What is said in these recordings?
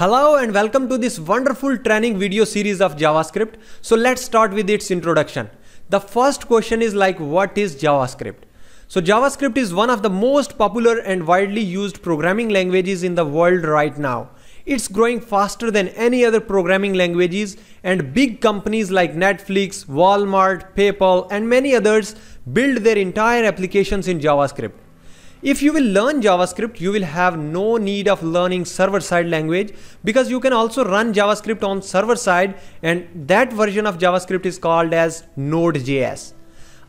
Hello and welcome to this wonderful training video series of JavaScript. So let's start with its introduction. The first question is like, what is JavaScript? So JavaScript is one of the most popular and widely used programming languages in the world right now. It's growing faster than any other programming languages, and big companies like Netflix, Walmart, PayPal and many others build their entire applications in JavaScript. If you will learn JavaScript, you will have no need of learning server-side language because you can also run JavaScript on server-side, and that version of JavaScript is called as Node.js.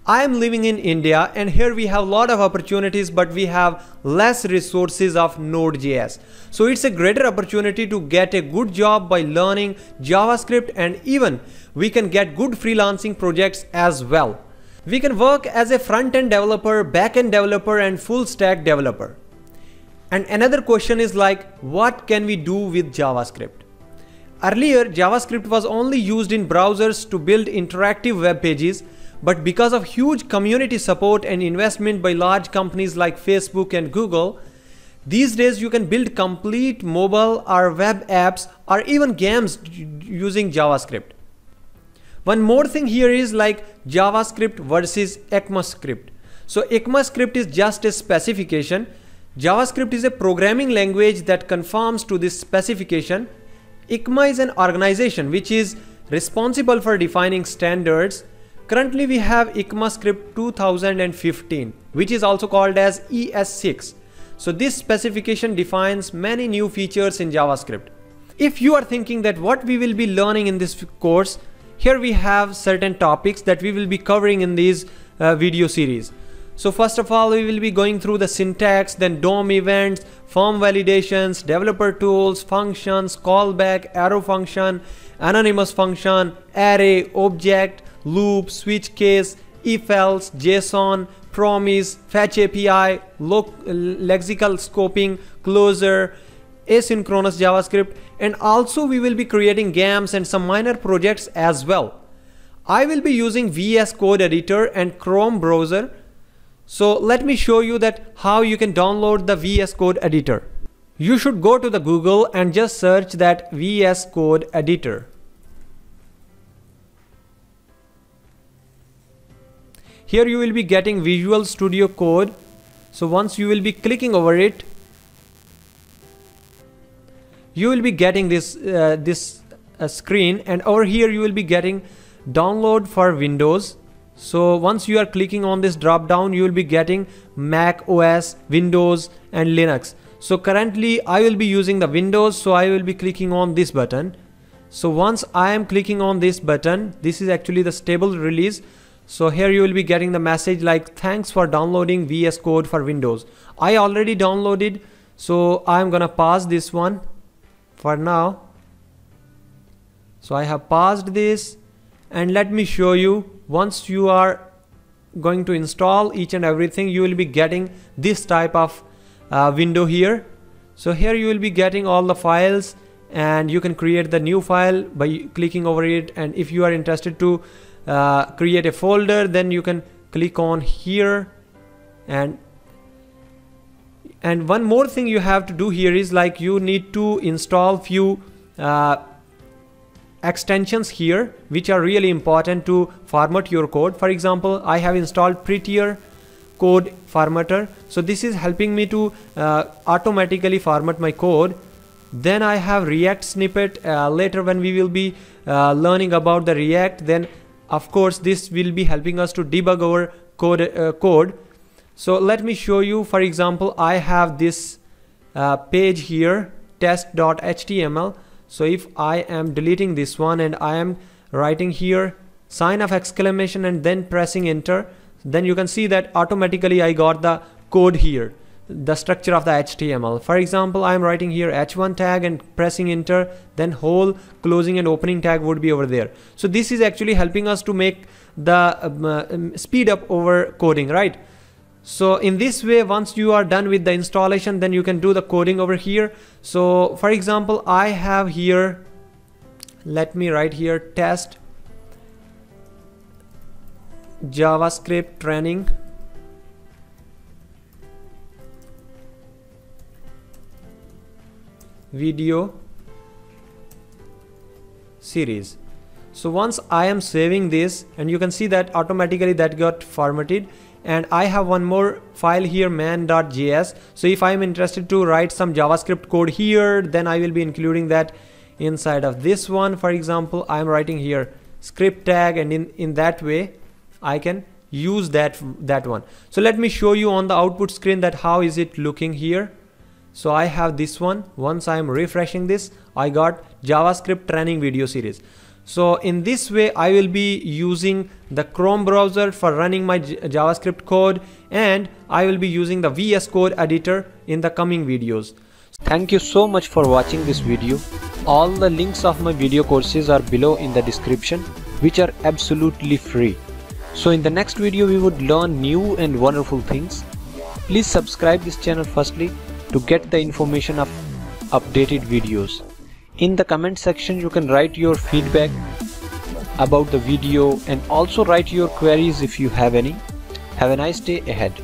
I am living in India and here we have a lot of opportunities, but we have less resources of Node.js. So it's a greater opportunity to get a good job by learning JavaScript, and even we can get good freelancing projects as well. We can work as a front-end developer, back-end developer and full-stack developer. And another question is like, what can we do with JavaScript? Earlier, JavaScript was only used in browsers to build interactive web pages, but because of huge community support and investment by large companies like Facebook and Google, these days you can build complete mobile or web apps or even games using JavaScript. One more thing here is like JavaScript versus ECMAScript. So ECMAScript is just a specification. JavaScript is a programming language that conforms to this specification. ECMA is an organization which is responsible for defining standards. Currently we have ECMAScript 2015, which is also called as ES6. So this specification defines many new features in JavaScript. If you are thinking that what we will be learning in this course, here we have certain topics that we will be covering in these video series. So first of all, we will be going through the syntax, then DOM events, form validations, developer tools, functions, callback, arrow function, anonymous function, array, object, loop, switch case, if else, JSON, promise, fetch API, lexical scoping, closure, asynchronous JavaScript, and also we will be creating games and some minor projects as well. I will be using VS Code Editor and Chrome browser. So let me show you that how you can download the VS Code Editor. You should go to the Google and just search that VS Code Editor. Here you will be getting Visual Studio Code. So once you will be clicking over it, you will be getting this screen, and over here you will be getting download for Windows. So once you are clicking on this drop down, you will be getting Mac OS, Windows and Linux. So currently I will be using the Windows, so I will be clicking on this button. So once I am clicking on this button, this is actually the stable release. So here you will be getting the message like, thanks for downloading VS Code for Windows. I already downloaded, so I am gonna pause this one for now. So I have paused this, and let me show you, once you are going to install each and everything, you will be getting this type of window here. So here you will be getting all the files, and you can create the new file by clicking over it, and if you are interested to create a folder, then you can click on here. And one more thing you have to do here is like, you need to install few extensions here which are really important to format your code. For example, I have installed Prettier code formatter, so this is helping me to automatically format my code. Then I have React snippet. Later when we will be learning about the React, then of course this will be helping us to debug our code So let me show you, for example, I have this page here, test.html. So if I am deleting this one and I am writing here sign of exclamation and then pressing enter, then you can see that automatically I got the code here, the structure of the HTML. For example, I am writing here h1 tag and pressing enter, then whole closing and opening tag would be over there. So this is actually helping us to make the speed up over coding, right? So in this way, once you are done with the installation, then you can do the coding over here. So for example, I have here, let me write here test JavaScript training. Video series. So once I am saving this, and you can see that automatically that got formatted, and I have one more file here, man.js. So if I am interested to write some JavaScript code here, then I will be including that inside of this one. For example, I am writing here script tag, and in that way I can use that one. So let me show you on the output screen that how is it looking here. So I have this one. Once I am refreshing this, I got JavaScript training video series. So in this way I will be using the Chrome browser for running my JavaScript code, and I will be using the VS Code editor in the coming videos. Thank you so much for watching this video. All the links of my video courses are below in the description, which are absolutely free. So in the next video we would learn new and wonderful things. Please subscribe this channel firstly to get the information of updated videos. In the comment section you can write your feedback about the video and also write your queries if you have any. Have a nice day ahead.